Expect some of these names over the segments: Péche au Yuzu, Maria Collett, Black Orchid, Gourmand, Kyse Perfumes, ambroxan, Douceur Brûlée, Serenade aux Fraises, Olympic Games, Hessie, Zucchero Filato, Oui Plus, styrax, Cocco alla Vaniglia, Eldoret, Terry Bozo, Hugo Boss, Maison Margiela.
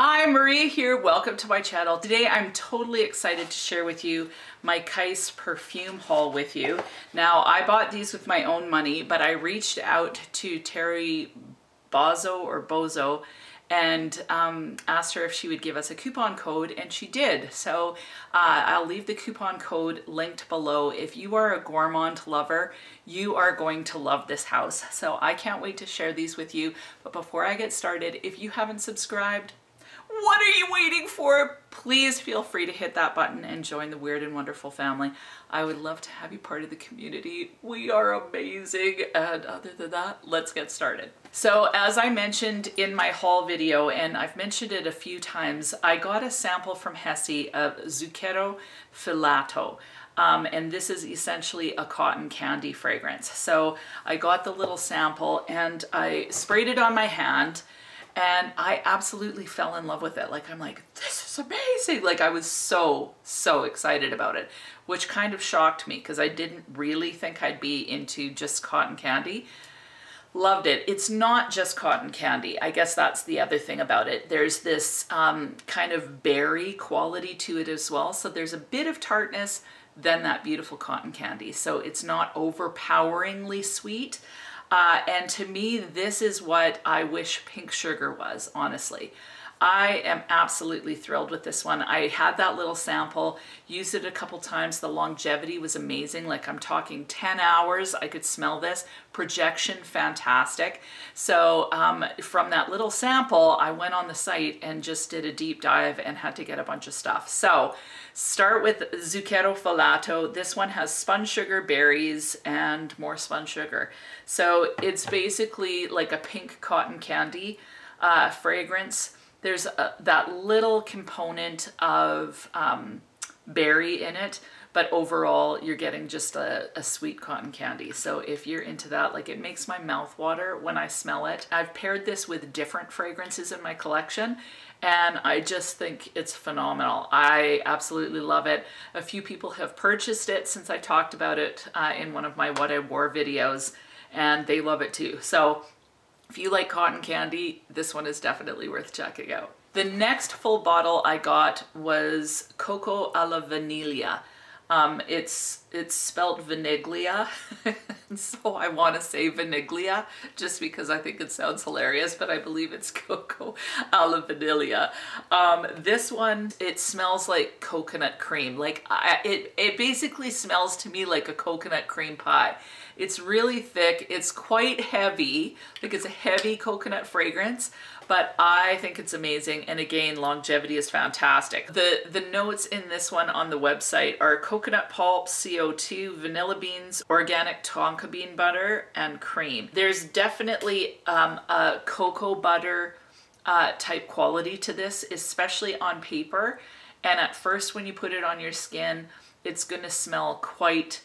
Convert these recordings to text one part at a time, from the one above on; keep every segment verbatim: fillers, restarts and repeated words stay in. Hi, Maria here. Welcome to my channel. Today I'm totally excited to share with you my Kyse perfume haul with you. Now, I bought these with my own money, but I reached out to Terry Bozo or Bozo and um, asked her if she would give us a coupon code, and she did. So uh, I'll leave the coupon code linked below. If you are a gourmand lover, you are going to love this house. So I can't wait to share these with you. But before I get started, if you haven't subscribed, what are you waiting for? Please feel free to hit that button and join the Weird and Wonderful family. I would love to have you part of the community. We are amazing. And other than that, let's get started. So as I mentioned in my haul video, and I've mentioned it a few times, I got a sample from Hessie of Zucchero Filato. Um, and this is essentially a cotton candy fragrance. So I got the little sample and I sprayed it on my hand. And I absolutely fell in love with it. Like, I'm like, this is amazing. Like, I was so, so excited about it, which kind of shocked me because I didn't really think I'd be into just cotton candy. Loved it. It's not just cotton candy. I guess that's the other thing about it. There's this um, kind of berry quality to it as well. So there's a bit of tartness, then that beautiful cotton candy. So it's not overpoweringly sweet. Uh, and to me, this is what I wish pink sugar was, honestly. I am absolutely thrilled with this one. I had that little sample, used it a couple times. The longevity was amazing. Like, I'm talking ten hours, I could smell this. Projection, fantastic. So um, from that little sample, I went on the site and just did a deep dive and had to get a bunch of stuff. So start with Zucchero Filato. This one has spun sugar, berries, and more spun sugar. So it's basically like a pink cotton candy uh, fragrance. There's a, that little component of um, berry in it, but overall you're getting just a, a sweet cotton candy. So if you're into that, like, it makes my mouth water when I smell it. I've paired this with different fragrances in my collection, and I just think it's phenomenal. I absolutely love it. A few people have purchased it since I talked about it uh, in one of my What I Wore videos, and they love it too. So if you like cotton candy, this one is definitely worth checking out. The next full bottle I got was Cocco alla Vaniglia. Um, it's it's spelt Vaniglia, so I want to say Vaniglia just because I think it sounds hilarious, but I believe it's Cocco alla Vaniglia. Um, this one, it smells like coconut cream. Like, I, it, it basically smells to me like a coconut cream pie. It's really thick, it's quite heavy, like it's a heavy coconut fragrance, but I think it's amazing. And again, longevity is fantastic. The, the notes in this one on the website are coconut pulp, C O two, vanilla beans, organic tonka bean butter, and cream. There's definitely um, a cocoa butter uh, type quality to this, especially on paper. And at first when you put it on your skin, it's gonna smell quite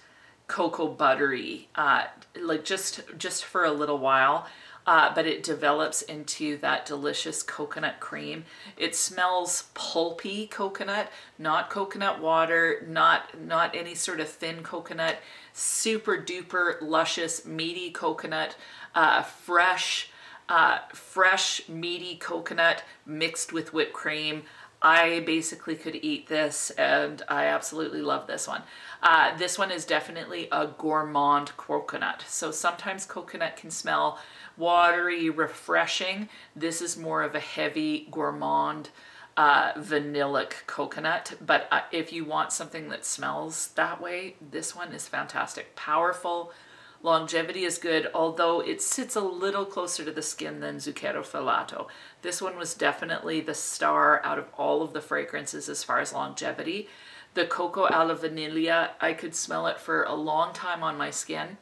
cocoa buttery, uh, like just just for a little while, uh, but it develops into that delicious coconut cream. It smells pulpy coconut, not coconut water, not not any sort of thin coconut, super duper luscious meaty coconut, uh, fresh uh, fresh meaty coconut mixed with whipped cream. I basically could eat this, and I absolutely love this one. Uh, this one is definitely a gourmand coconut. So sometimes coconut can smell watery, refreshing. This is more of a heavy gourmand uh, vanillic coconut. But uh, if you want something that smells that way, this one is fantastic. Powerful, longevity is good, although it sits a little closer to the skin than Zucchero Filato. This one was definitely the star out of all of the fragrances as far as longevity. The Cocco alla Vaniglia, I could smell it for a long time on my skin,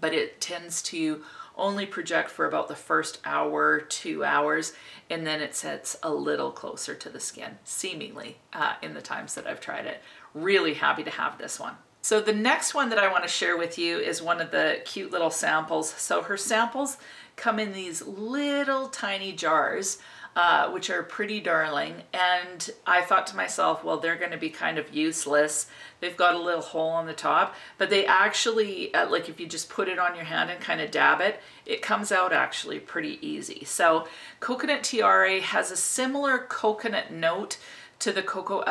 but it tends to only project for about the first hour, two hours, and then it sits a little closer to the skin, seemingly, uh, in the times that I've tried it. Really happy to have this one. So the next one that I want to share with you is one of the cute little samples. So her samples come in these little tiny jars. uh, which are pretty darling. And I thought to myself, well, they're going to be kind of useless. They've got a little hole on the top, but they actually, uh, like if you just put it on your hand and kind of dab it, it comes out actually pretty easy. So Coconut Tiare has a similar coconut note to the Cocco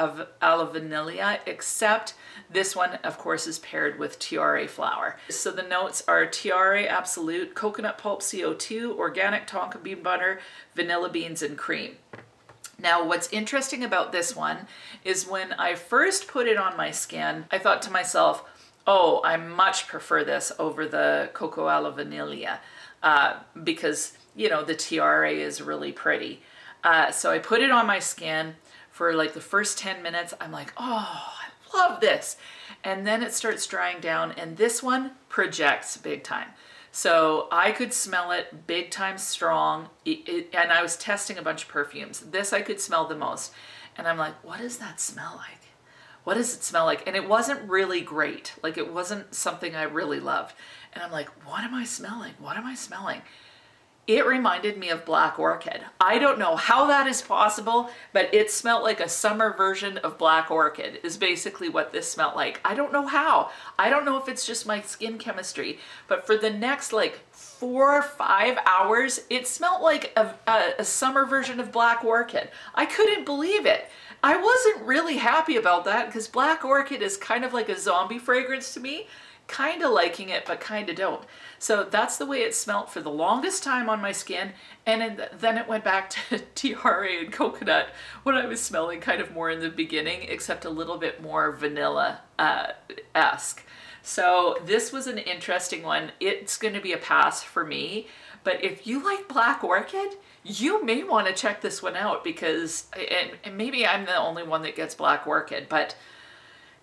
alla Vaniglia, except this one, of course, is paired with Tiare flower. So the notes are Tiare Absolute, coconut pulp, C O two, organic tonka bean butter, vanilla beans, and cream. Now, what's interesting about this one is when I first put it on my skin, I thought to myself, oh, I much prefer this over the Cocco alla Vaniglia uh, because, you know, the Tiare is really pretty. Uh, so I put it on my skin. For like the first ten minutes, I'm like, oh, I love this. And then it starts drying down, and this one projects big time. So I could smell it big time strong. It, it, and I was testing a bunch of perfumes. This I could smell the most. And I'm like, what does that smell like? What does it smell like? And it wasn't really great. Like it wasn't something I really loved. And I'm like, what am I smelling? What am I smelling? It reminded me of Black Orchid. I don't know how that is possible, but it smelled like a summer version of Black Orchid is basically what this smelled like. I don't know how. I don't know if it's just my skin chemistry, but for the next like four or five hours, it smelled like a, a, a summer version of Black Orchid. I couldn't believe it. I wasn't really happy about that because Black Orchid is kind of like a zombie fragrance to me. Kind of liking it, but kind of don't. So that's the way it smelt for the longest time on my skin. And then it went back to Tiare and coconut, what I was smelling kind of more in the beginning, except a little bit more vanilla-esque. So this was an interesting one. It's going to be a pass for me. But if you like Black Orchid, you may want to check this one out because, and, and maybe I'm the only one that gets Black Orchid, but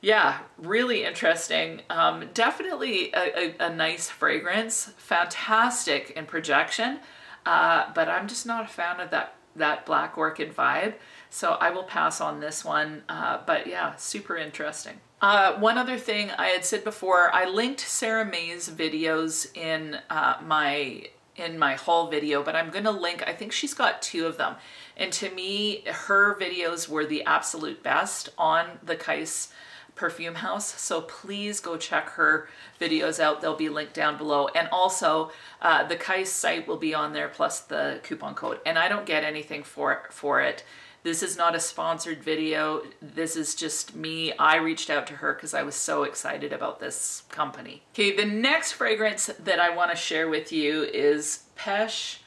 yeah, really interesting. Um, definitely a, a, a nice fragrance, fantastic in projection, uh, but I'm just not a fan of that, that Black Orchid vibe. So I will pass on this one, uh, but yeah, super interesting. Uh, one other thing I had said before, I linked Sarah May's videos in uh, my in my haul video, but I'm going to link, I think she's got two of them. And to me, her videos were the absolute best on the Kyse Perfume House, so please go check her videos out. They'll be linked down below, and also uh, the Kyse site will be on there, plus the coupon code. And I don't get anything for for it. This is not a sponsored video. This is just me. I reached out to her because I was so excited about this company. Okay, the next fragrance that I want to share with you is Péche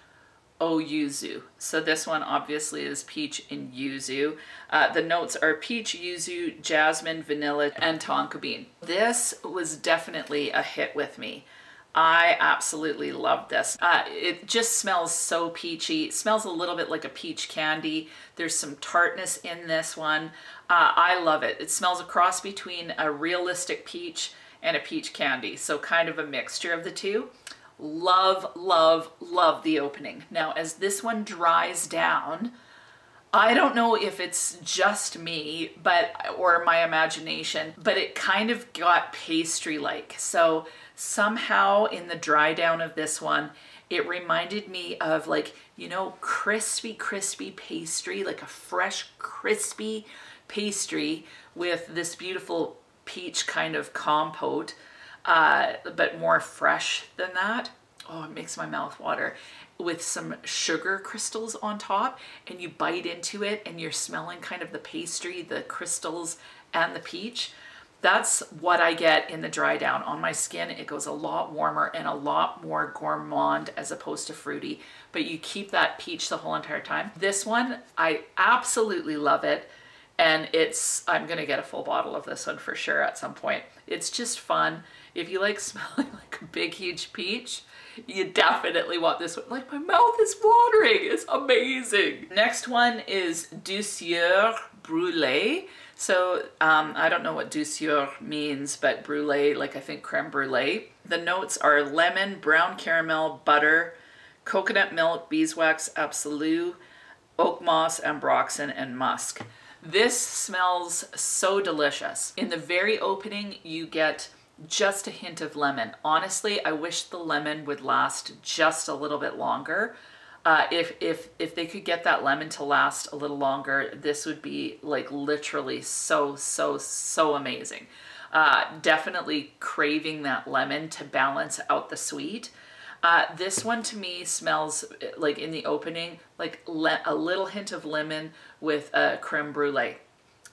au Yuzu. So this one obviously is peach and yuzu. Uh, the notes are peach, yuzu, jasmine, vanilla, and tonka bean. This was definitely a hit with me. I absolutely love this. Uh, it just smells so peachy. It smells a little bit like a peach candy. There's some tartness in this one. Uh, I love it. It smells a cross between a realistic peach and a peach candy. So kind of a mixture of the two. Love, love, love the opening. Now, as this one dries down, I don't know if it's just me, but or my imagination, but it kind of got pastry-like. So somehow in the dry down of this one, it reminded me of like, you know, crispy, crispy pastry, like a fresh, crispy pastry with this beautiful peach kind of compote. Uh, but more fresh than that. Oh, it makes my mouth water. With some sugar crystals on top, and you bite into it and you're smelling kind of the pastry, the crystals, and the peach. That's what I get in the dry down. On my skin, it goes a lot warmer and a lot more gourmand as opposed to fruity, but you keep that peach the whole entire time. This one, I absolutely love it. And it's, I'm going to get a full bottle of this one for sure at some point. It's just fun. If you like smelling like a big, huge peach, you definitely want this one. Like my mouth is watering. It's amazing. Next one is Douceur Brûlée. So um, I don't know what douceur means, but brûlée, like I think creme brûlée. The notes are lemon, brown caramel, butter, coconut milk, beeswax, absolu, oak moss, ambroxan, and musk. This smells so delicious. In the very opening, you get just a hint of lemon. Honestly, I wish the lemon would last just a little bit longer. Uh, if, if, if they could get that lemon to last a little longer, this would be like literally so, so, so amazing. Uh, definitely craving that lemon to balance out the sweet. Uh, this one to me smells like in the opening, like le a little hint of lemon with a uh, creme brulee,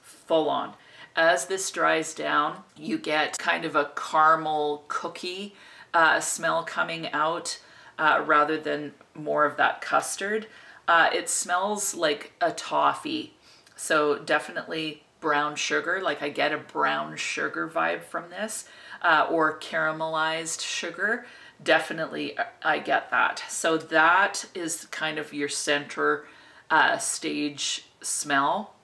full on. As this dries down, you get kind of a caramel cookie uh, smell coming out uh, rather than more of that custard. Uh, it smells like a toffee. So definitely brown sugar, like I get a brown sugar vibe from this, uh, or caramelized sugar. Definitely I get that. So that is kind of your center uh, stage smell.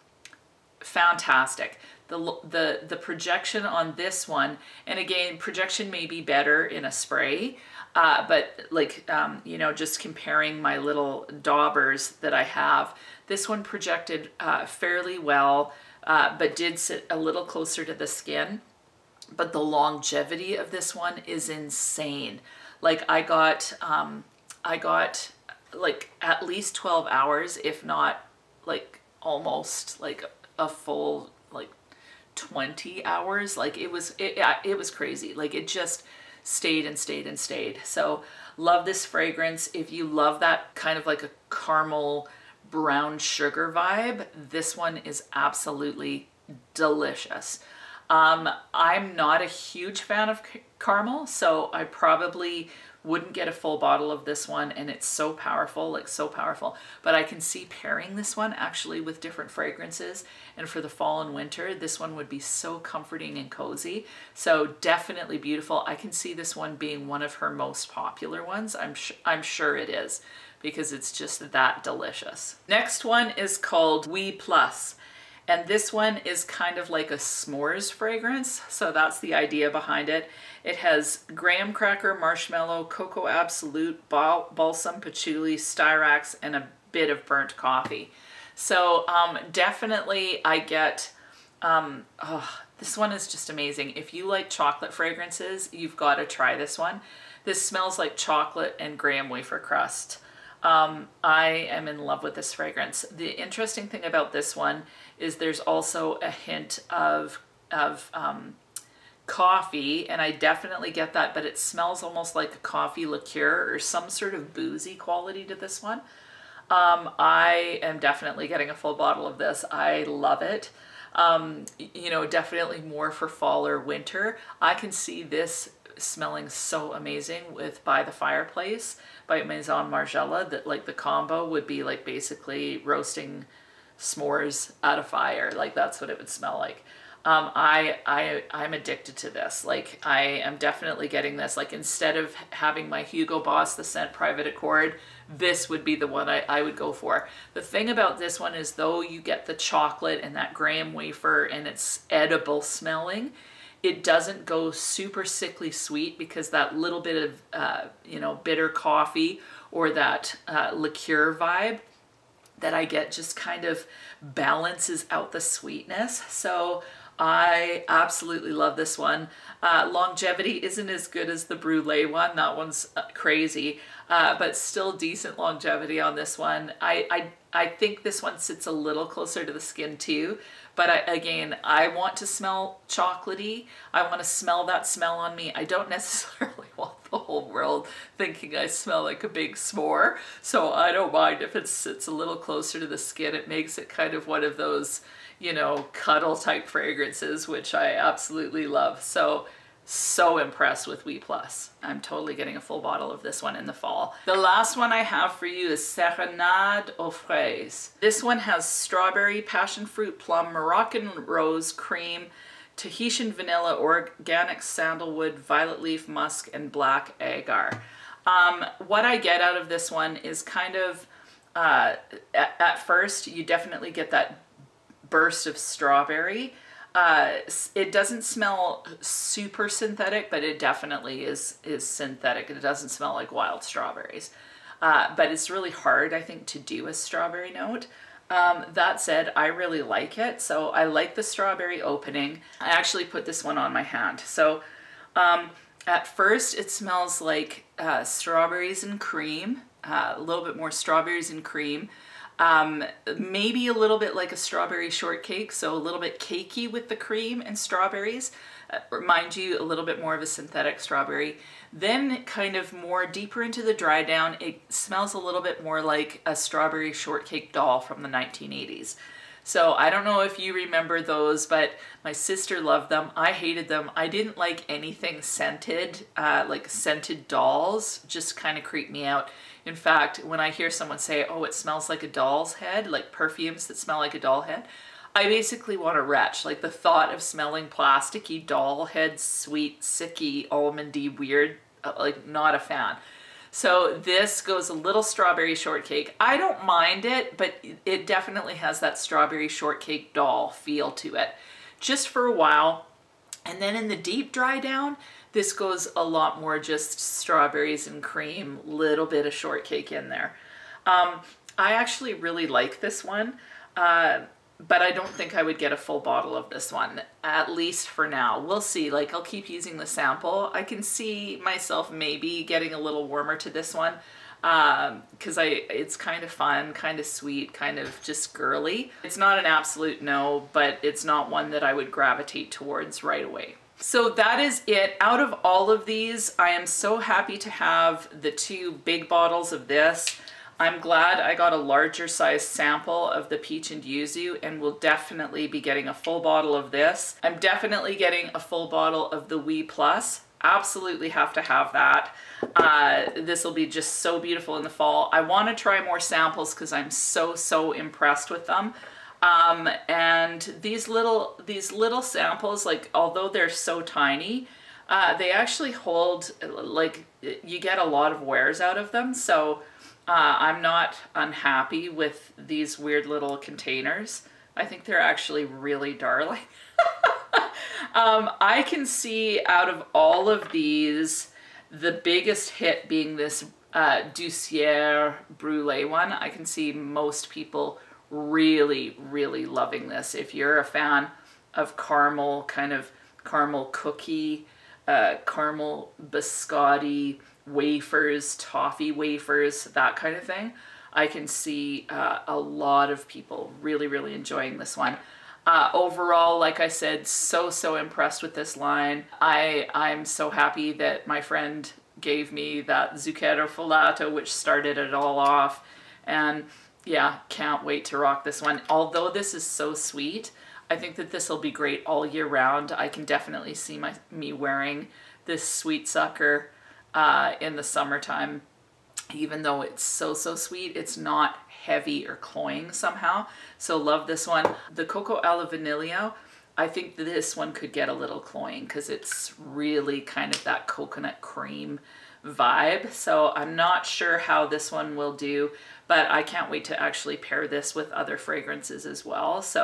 Fantastic. The, the, the projection on this one, and again, projection may be better in a spray, uh, but like, um, you know, just comparing my little daubers that I have, this one projected uh, fairly well. Uh, but did sit a little closer to the skin. But the longevity of this one is insane. Like I got, um, I got like at least twelve hours, if not like almost like a full like twenty hours. Like it was, it, it was crazy. Like it just stayed and stayed and stayed. So love this fragrance. If you love that kind of like a caramel brown sugar vibe, this one is absolutely delicious. Um, I'm not a huge fan of caramel, so I probably wouldn't get a full bottle of this one, and it's so powerful, like so powerful. But I can see pairing this one actually with different fragrances, and for the fall and winter, this one would be so comforting and cozy. So definitely beautiful. I can see this one being one of her most popular ones. I'm, I'm sure it is, because it's just that delicious. Next one is called Oui Plus, and this one is kind of like a s'mores fragrance, so that's the idea behind it. It has graham cracker, marshmallow, cocoa absolute, bal balsam, patchouli, styrax, and a bit of burnt coffee. So um, definitely I get, um, oh, this one is just amazing. If you like chocolate fragrances, you've got to try this one. This smells like chocolate and graham wafer crust. Um, I am in love with this fragrance. The interesting thing about this one is there's also a hint of, of um, coffee, and I definitely get that, but it smells almost like a coffee liqueur or some sort of boozy quality to this one. Um, I am definitely getting a full bottle of this. I love it. Um, you know, definitely more for fall or winter. I can see this smelling so amazing with By the Fireplace by Maison Margiela, that like the combo would be like basically roasting s'mores at a fire. Like that's what it would smell like. Um, I, I, I'm addicted to this. Like I am definitely getting this. Like instead of having my Hugo Boss, the scent Private Accord, this would be the one I, I would go for. The thing about this one is though you get the chocolate and that graham wafer and it's edible smelling, it doesn't go super sickly sweet because that little bit of, uh, you know, bitter coffee or that uh, liqueur vibe that I get just kind of balances out the sweetness. So I absolutely love this one. Uh, longevity isn't as good as the Brûlée one. That one's crazy, uh, but still decent longevity on this one. I, I I think this one sits a little closer to the skin too, but I, again, I want to smell chocolatey. I want to smell that smell on me. I don't necessarily want the whole world thinking I smell like a big s'more, so I don't mind if it sits a little closer to the skin. It makes it kind of one of those, you know, cuddle type fragrances, which I absolutely love. So, so impressed with Oui Plus. I'm totally getting a full bottle of this one in the fall. The last one I have for you is Serenade aux Fraises. This one has strawberry, passion fruit, plum, Moroccan rose, cream, Tahitian vanilla, organic sandalwood, violet leaf, musk, and black agar. Um, what I get out of this one is kind of, uh, at, at first, you definitely get that burst of strawberry. Uh, it doesn't smell super synthetic, but it definitely is, is synthetic. It doesn't smell like wild strawberries, uh, but it's really hard, I think, to do a strawberry note. Um, that said, I really like it. So I like the strawberry opening. I actually put this one on my hand. So um, at first it smells like uh, strawberries and cream. uh, a little bit more strawberries and cream. Um, maybe a little bit like a strawberry shortcake, so a little bit cakey with the cream and strawberries. Uh, remind you a little bit more of a synthetic strawberry. Then kind of more deeper into the dry down, it smells a little bit more like a strawberry shortcake doll from the nineteen eighties. So I don't know if you remember those, but my sister loved them. I hated them. I didn't like anything scented, uh, like scented dolls, just kind of creeped me out. In fact, when I hear someone say, oh, it smells like a doll's head, like perfumes that smell like a doll head, I basically want to retch. Like the thought of smelling plasticky doll head, sweet, sicky, almondy, weird, like not a fan. So this goes a little strawberry shortcake. I don't mind it, but it definitely has that strawberry shortcake doll feel to it, just for a while. And then in the deep dry down, this goes a lot more just strawberries and cream, little bit of shortcake in there. Um, I actually really like this one, uh, but I don't think I would get a full bottle of this one, at least for now. We'll see, like I'll keep using the sample. I can see myself maybe getting a little warmer to this one um, because I it's kind of fun, kind of sweet, kind of just girly. It's not an absolute no, but it's not one that I would gravitate towards right away. So that is it. Out of all of these, I am so happy to have the two big bottles of this. I'm glad I got a larger size sample of the peach and yuzu, and will definitely be getting a full bottle of this. I'm definitely getting a full bottle of the Oui Plus. Absolutely have to have that. Uh, this will be just so beautiful in the fall. I want to try more samples because I'm so, so impressed with them. Um, and these little, these little samples, like although they're so tiny, uh, they actually hold, like you get a lot of wears out of them. So Uh, I'm not unhappy with these weird little containers. I think they're actually really darling. um, I can see out of all of these, the biggest hit being this uh, Douceur Brûlée one. I can see most people really, really loving this. If you're a fan of caramel, kind of caramel cookie, uh, caramel biscotti, wafers, toffee wafers, that kind of thing, I can see uh, a lot of people really, really enjoying this one. Uh, overall, like I said, so, so impressed with this line. I, I'm so happy that my friend gave me that Zucchero Filato, which started it all off. And yeah, can't wait to rock this one. Although this is so sweet, I think that this will be great all year round. I can definitely see my, me wearing this sweet sucker Uh, in the summertime. Even though it's so, so sweet, it's not heavy or cloying somehow. So love this one. The Cocco alla Vaniglia, I think this one could get a little cloying because it's really kind of that coconut cream vibe. So I'm not sure how this one will do, but I can't wait to actually pair this with other fragrances as well. So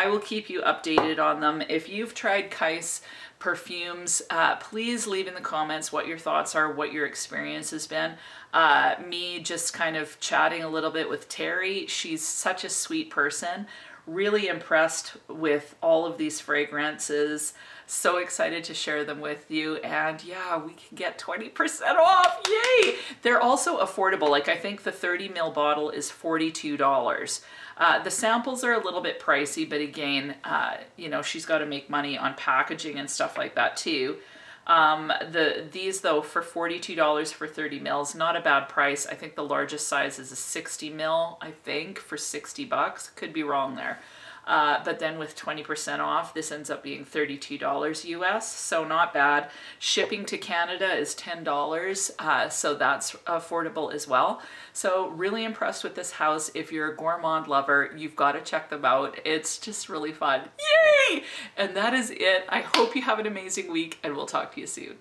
I will keep you updated on them. If you've tried Kyse Perfumes, uh, please leave in the comments what your thoughts are, what your experience has been. Uh, me just kind of chatting a little bit with Terry. She's such a sweet person. Really impressed with all of these fragrances. So excited to share them with you. And yeah, we can get twenty percent off. Yay! They're also affordable. Like I think the thirty mil bottle is forty-two dollars. Uh, the samples are a little bit pricey, but again, uh, you know, she's got to make money on packaging and stuff like that too. Um, the these though, for forty-two dollars for thirty mils, not a bad price. I think the largest size is a sixty mil, I think, for sixty bucks. Could be wrong there. Uh, but then with twenty percent off, this ends up being thirty-two dollars U S, so not bad. Shipping to Canada is ten dollars, uh, so that's affordable as well. So really impressed with this house. If you're a gourmand lover, you've got to check them out. It's just really fun. Yay! And that is it. I hope you have an amazing week, and we'll talk to you soon.